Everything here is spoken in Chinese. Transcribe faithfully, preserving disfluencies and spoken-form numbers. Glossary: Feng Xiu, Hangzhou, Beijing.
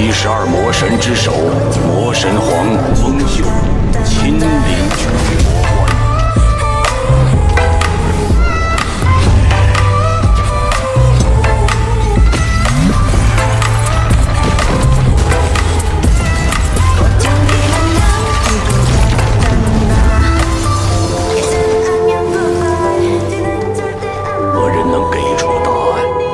七十二魔神之首，魔神皇风秀亲临驱魔关。